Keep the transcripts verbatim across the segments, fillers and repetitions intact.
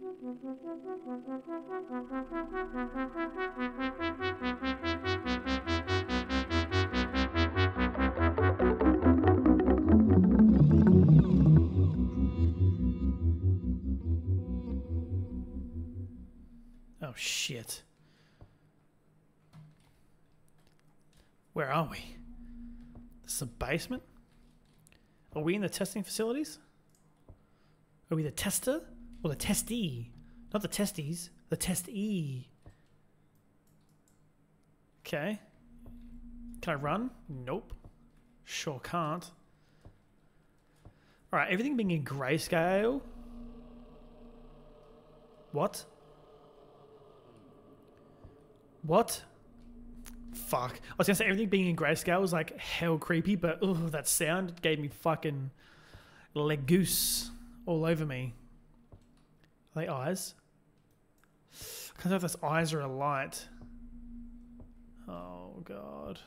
Oh, shit. Where are we? This is a basement? Are we in the testing facilities? Are we the tester? Or the testee? Not the testes. The testee. Okay. Can I run? Nope. Sure can't. Alright, everything being in grayscale. What? What? Fuck. I was gonna say everything being in grayscale was like hell creepy, but ugh, that sound gave me fucking legoose all over me. Are they eyes? I can't tell if those eyes are a light. Oh god.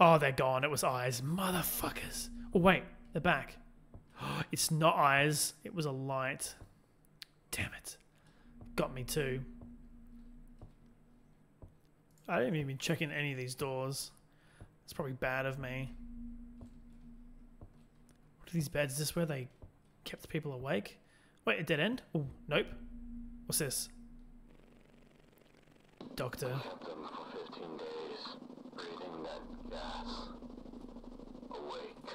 Oh, they're gone. It was eyes. Motherfuckers. Oh wait, they're back. It's not eyes. It was a light. Damn it. Got me too. I didn't even check in any of these doors. It's probably bad of me. What are these beds? Is this where they kept people awake? Wait, a dead end? Oh, nope. What's this? Doctor. I kept them for fifteen days, breathing that gas. Awake.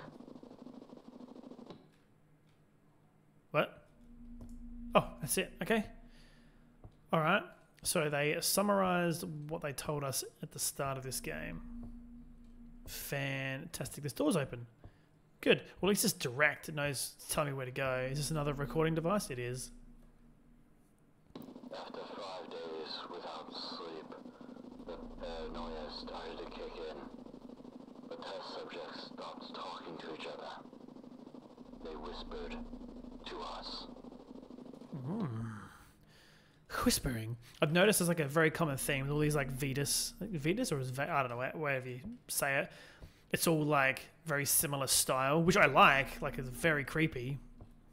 What? Oh, that's it. Okay. Alright. So they summarized what they told us at the start of this game. Fantastic. This door's open. Good. Well, at least it's direct. It knows to tell me where to go. Is this another recording device? It is. After five days without sleep, the paranoia started to kick in. The test subjects stopped talking to each other. They whispered to us. Mm. Whispering. I've noticed there's like a very common theme with all these like Vetus, like Vetus or is Ve I don't know, wherever you say it. It's all like very similar style, which I like. Like it's very creepy.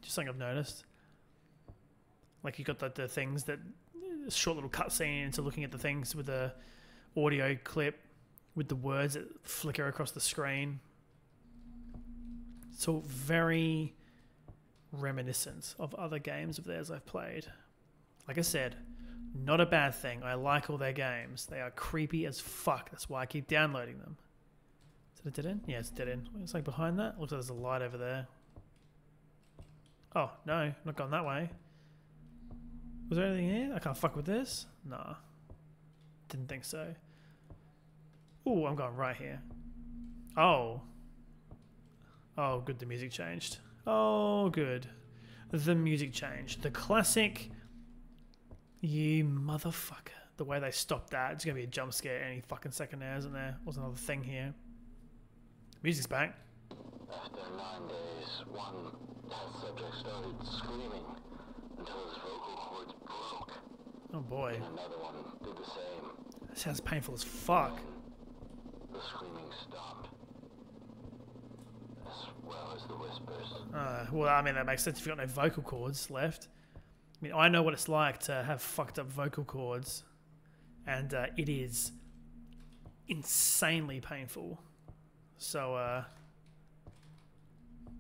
Just something I've noticed. Like you got the, the things that short little cutscene into looking at the things with the audio clip with the words that flicker across the screen. It's all very reminiscent of other games of theirs I've played. Like I said, not a bad thing. I like all their games. They are creepy as fuck. That's why I keep downloading them. Is it a dead end? Yeah, it's a dead end. It's like behind that. Looks like there's a light over there. Oh, no. Not gone that way. Was there anything here? I can't fuck with this? Nah. Didn't think so. Ooh, I'm going right here. Oh. Oh, good. The music changed. Oh, good. The music changed. The classic... You motherfucker. The way they stopped that, it's going to be a jump scare any fucking second there, isn't there? What's another thing here? Music's back. After nine days, one test subject started screaming until his vocal cords broke. Oh boy. And another one did the same. That sounds painful as fuck. Then the screaming stopped. As well as the whispers. Uh, well, I mean, that makes sense if you've got no vocal cords left. I mean, I know what it's like to have fucked up vocal cords, and uh, it is insanely painful. So uh,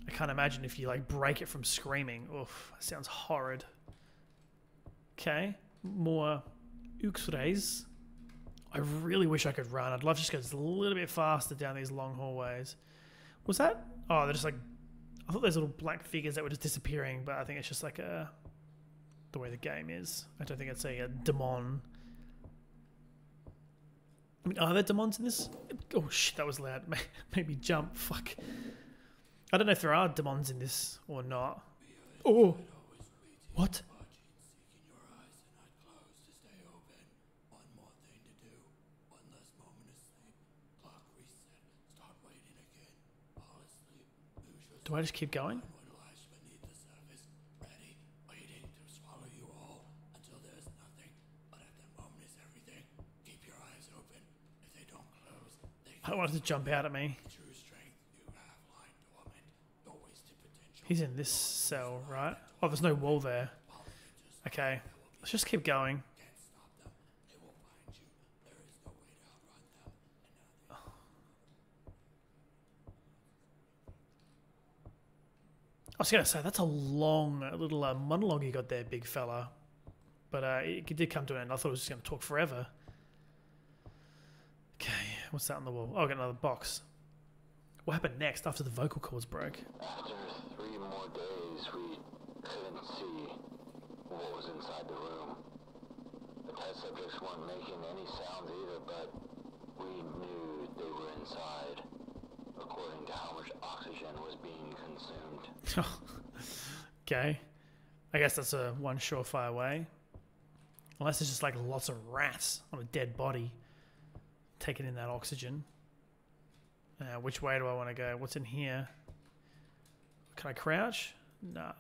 I can't imagine if you like break it from screaming. Oof, that sounds horrid. Okay, more X-rays. I really wish I could run. I'd love to just go just a little bit faster down these long hallways. Was that? Oh, they're just like I thought those little black figures that were just disappearing, but I think it's just like a. The way the game is. I don't think it's a, a demon. I mean, are there demons in this? Oh shit, that was loud. Made me jump. Fuck. I don't know if there are demons in this or not. Oh! What? Do I just keep going? I don't want it to jump out at me. True strength, you have blind dormant, no wasted potential. He's in this cell, right? Oh, there's no wall there. Okay, let's just keep going. I was going to say, that's a long little uh, monologue you got there, big fella. But uh, it, it did come to an end. I thought I was just going to talk forever. Okay, what's that on the wall? Oh, I got another box. What happened next after the vocal cords broke? After three more days, we couldn't see what was inside the room. The test subjects weren't making any sounds either, but we knew they were inside, according to how much oxygen was being consumed. Okay. I guess that's a one surefire way. Unless it's just like lots of rats on a dead body taking in that oxygen. Uh, which way do I want to go? What's in here? Can I crouch? Nah.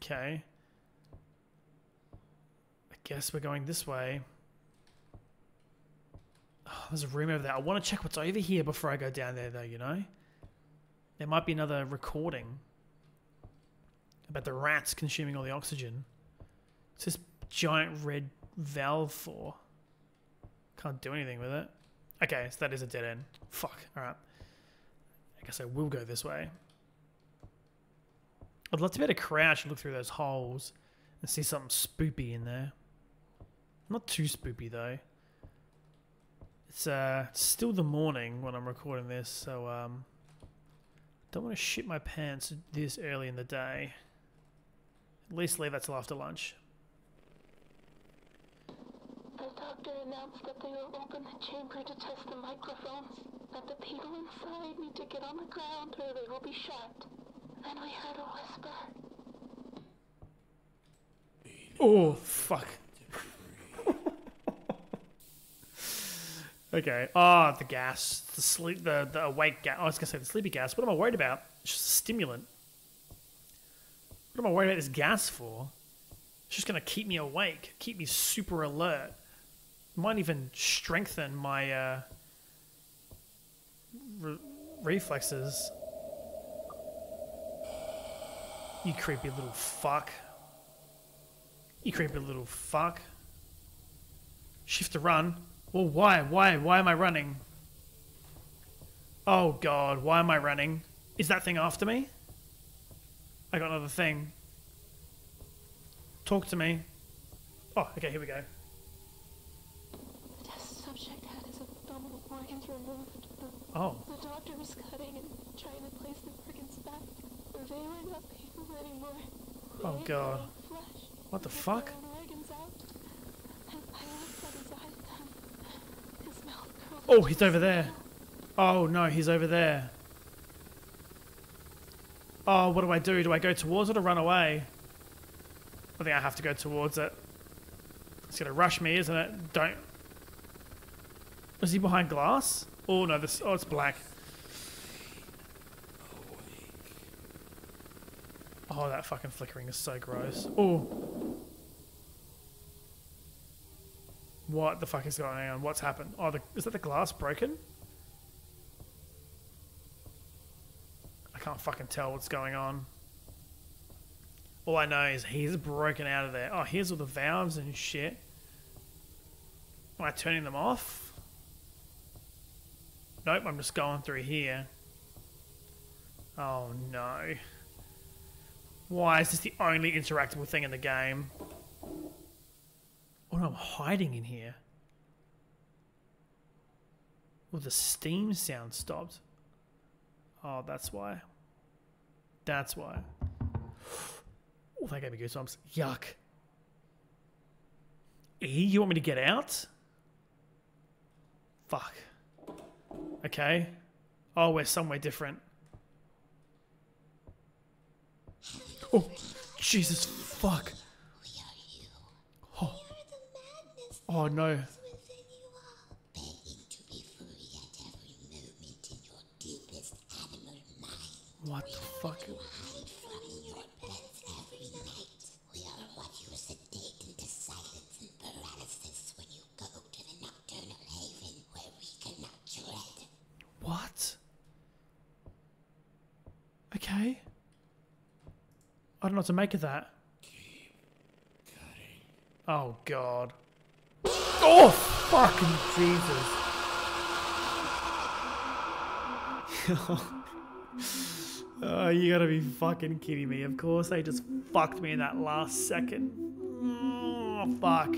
Okay. I guess we're going this way. Oh, there's a room over there. I want to check what's over here before I go down there, though, you know? There might be another recording about the rats consuming all the oxygen. What's this giant red valve for? Can't do anything with it. Okay, so that is a dead end. Fuck, alright. I guess I will go this way. I'd love to be able to crouch and look through those holes and see something spoopy in there. Not too spoopy, though. It's uh, still the morning when I'm recording this, so um, don't want to shit my pants this early in the day. At least leave that till after lunch. The doctor announced that they will open the chamber to test the microphones, that the people inside need to get on the ground or they will be shot. Then we heard a whisper. Oh, fuck. Okay. Ah, oh, the gas, the sleep, the the awake gas. Oh, I was gonna say the sleepy gas. What am I worried about? It's just a stimulant. What am I worried about this gas for? It's just gonna keep me awake, keep me super alert. Might even strengthen my uh, re reflexes. You creepy little fuck. You creepy little fuck. Shift to run. Well, why? Why? Why am I running? Oh, God. Why am I running? Is that thing after me? I got another thing. Talk to me. Oh, okay. Here we go. The test subject had his abdominal organs removed. The, oh. The doctor was cutting and trying to place the organs back. They were not people anymore. They oh, God. What the fuck? Oh, he's over there. Oh, no, he's over there. Oh, what do I do? Do I go towards it or run away? I think I have to go towards it. It's going to rush me, isn't it? Don't. Is he behind glass? Oh, no. This. Oh, it's black. Oh, that fucking flickering is so gross. Oh. What the fuck is going on? What's happened? Oh, the, is that the glass broken? I can't fucking tell what's going on. All I know is he's broken out of there. Oh, here's all the valves and shit. Am I turning them off? Nope, I'm just going through here. Oh, no. Why is this the only interactable thing in the game? Oh, no, I'm hiding in here. Well, the steam sound stopped. Oh, that's why. That's why. Oh, that gave me goosebumps. Yuck. E, you want me to get out? Fuck. Okay. Oh, we're somewhere different. Oh, Jesus fuck. Oh no. What the fuck? What? Okay. I don't know what to make of that. Keep cutting. Oh God. Oh fucking Jesus. Oh, you gotta be fucking kidding me. Of course they just fucked me in that last second. Oh fuck.